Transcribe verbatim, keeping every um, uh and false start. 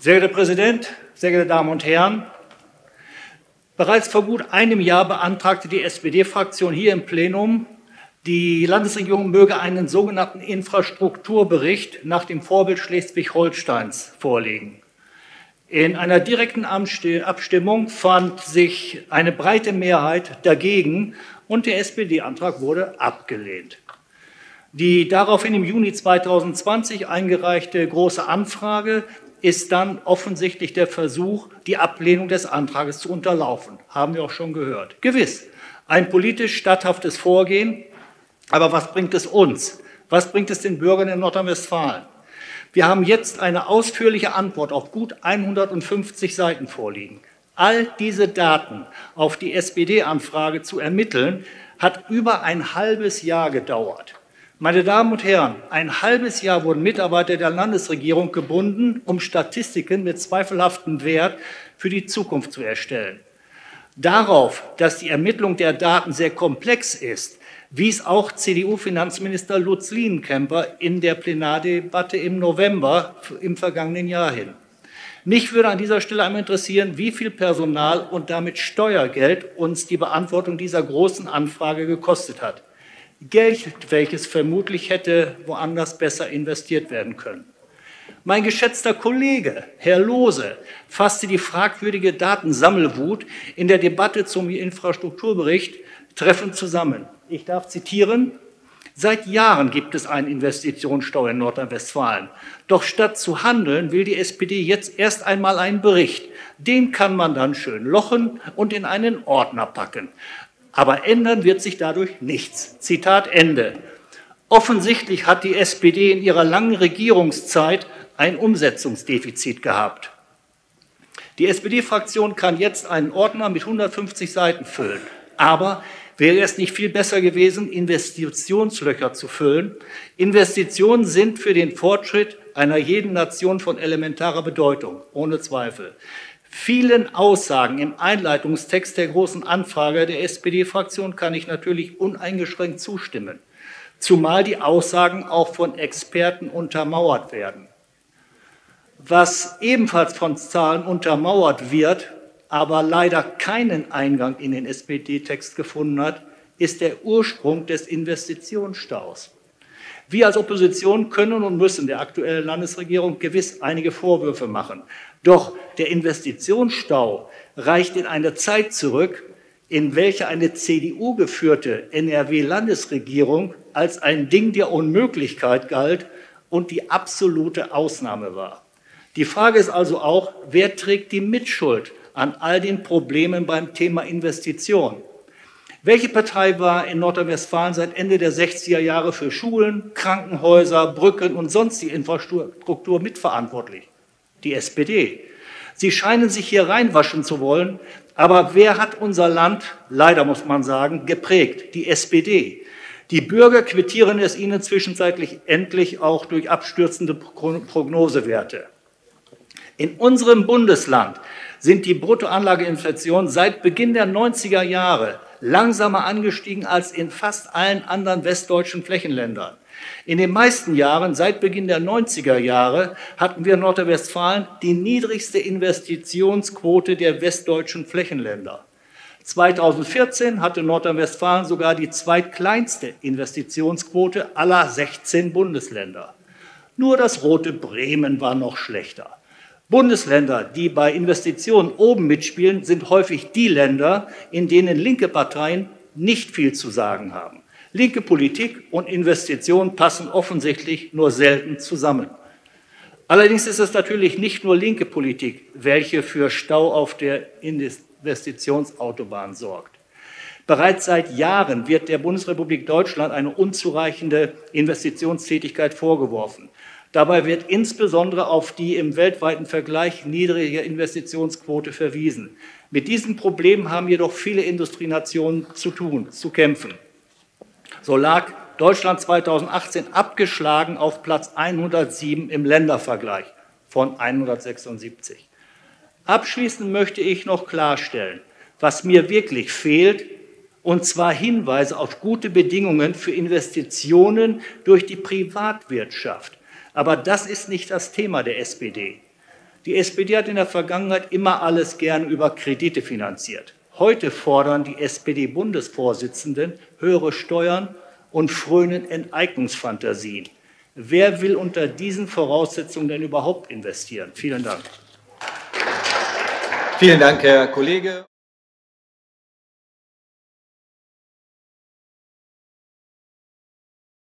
Sehr geehrter Herr Präsident, sehr geehrte Damen und Herren! Bereits vor gut einem Jahr beantragte die S P D-Fraktion hier im Plenum, die Landesregierung möge einen sogenannten Infrastrukturbericht nach dem Vorbild Schleswig-Holsteins vorlegen. In einer direkten Abstimmung fand sich eine breite Mehrheit dagegen und der S P D-Antrag wurde abgelehnt. Die daraufhin im Juni zweitausendzwanzig eingereichte Große Anfrage ist dann offensichtlich der Versuch, die Ablehnung des Antrages zu unterlaufen. Haben wir auch schon gehört. Gewiss, ein politisch statthaftes Vorgehen, aber was bringt es uns? Was bringt es den Bürgern in Nordrhein-Westfalen? Wir haben jetzt eine ausführliche Antwort auf gut hundertfünfzig Seiten vorliegen. All diese Daten auf die S P D-Anfrage zu ermitteln, hat über ein halbes Jahr gedauert. Meine Damen und Herren, ein halbes Jahr wurden Mitarbeiter der Landesregierung gebunden, um Statistiken mit zweifelhaftem Wert für die Zukunft zu erstellen. Darauf, dass die Ermittlung der Daten sehr komplex ist, wies auch C D U-Finanzminister Lutz Lienenkämper in der Plenardebatte im November im vergangenen Jahr hin. Mich würde an dieser Stelle einmal interessieren, wie viel Personal und damit Steuergeld uns die Beantwortung dieser großen Anfrage gekostet hat. Geld, welches vermutlich hätte woanders besser investiert werden können. Mein geschätzter Kollege, Herr Lohse, fasste die fragwürdige Datensammelwut in der Debatte zum Infrastrukturbericht treffend zusammen. Ich darf zitieren: Seit Jahren gibt es eine Investitionssteuer in Nordrhein-Westfalen. Doch statt zu handeln, will die S P D jetzt erst einmal einen Bericht. Den kann man dann schön lochen und in einen Ordner packen. Aber ändern wird sich dadurch nichts. Zitat Ende. Offensichtlich hat die S P D in ihrer langen Regierungszeit ein Umsetzungsdefizit gehabt. Die S P D-Fraktion kann jetzt einen Ordner mit hundertfünfzig Seiten füllen. Aber wäre es nicht viel besser gewesen, Investitionslöcher zu füllen? Investitionen sind für den Fortschritt einer jeden Nation von elementarer Bedeutung, ohne Zweifel. Vielen Aussagen im Einleitungstext der Großen Anfrage der S P D-Fraktion kann ich natürlich uneingeschränkt zustimmen, zumal die Aussagen auch von Experten untermauert werden. Was ebenfalls von Zahlen untermauert wird, aber leider keinen Eingang in den S P D-Text gefunden hat, ist der Ursprung des Investitionsstaus. Wir als Opposition können und müssen der aktuellen Landesregierung gewiss einige Vorwürfe machen. Doch der Investitionsstau reicht in eine Zeit zurück, in welcher eine C D U-geführte N R W-Landesregierung als ein Ding der Unmöglichkeit galt und die absolute Ausnahme war. Die Frage ist also auch, wer trägt die Mitschuld an all den Problemen beim Thema Investition? Welche Partei war in Nordrhein-Westfalen seit Ende der sechziger Jahre für Schulen, Krankenhäuser, Brücken und sonstige Infrastruktur mitverantwortlich? Die S P D. Sie scheinen sich hier reinwaschen zu wollen, aber wer hat unser Land, leider muss man sagen, geprägt? Die S P D. Die Bürger quittieren es ihnen zwischenzeitlich endlich auch durch abstürzende Prognosewerte. In unserem Bundesland sind die Bruttoanlageinflation seit Beginn der neunziger Jahre langsamer angestiegen als in fast allen anderen westdeutschen Flächenländern. In den meisten Jahren, seit Beginn der neunziger Jahre, hatten wir in Nordrhein-Westfalen die niedrigste Investitionsquote der westdeutschen Flächenländer. zweitausendvierzehn hatte Nordrhein-Westfalen sogar die zweitkleinste Investitionsquote aller sechzehn Bundesländer. Nur das rote Bremen war noch schlechter. Bundesländer, die bei Investitionen oben mitspielen, sind häufig die Länder, in denen linke Parteien nicht viel zu sagen haben. Linke Politik und Investitionen passen offensichtlich nur selten zusammen. Allerdings ist es natürlich nicht nur linke Politik, welche für Stau auf der Investitionsautobahn sorgt. Bereits seit Jahren wird der Bundesrepublik Deutschland eine unzureichende Investitionstätigkeit vorgeworfen. Dabei wird insbesondere auf die im weltweiten Vergleich niedrige Investitionsquote verwiesen. Mit diesem Problem haben jedoch viele Industrienationen zu tun, zu kämpfen. So lag Deutschland zweitausendachtzehn abgeschlagen auf Platz hundertsieben im Ländervergleich von hundertsechsundsiebzig. Abschließend möchte ich noch klarstellen, was mir wirklich fehlt, und zwar Hinweise auf gute Bedingungen für Investitionen durch die Privatwirtschaft. Aber das ist nicht das Thema der S P D. Die S P D hat in der Vergangenheit immer alles gern über Kredite finanziert. Heute fordern die S P D-Bundesvorsitzenden höhere Steuern und frönen Enteignungsfantasien. Wer will unter diesen Voraussetzungen denn überhaupt investieren? Vielen Dank. Vielen Dank, Herr Kollege.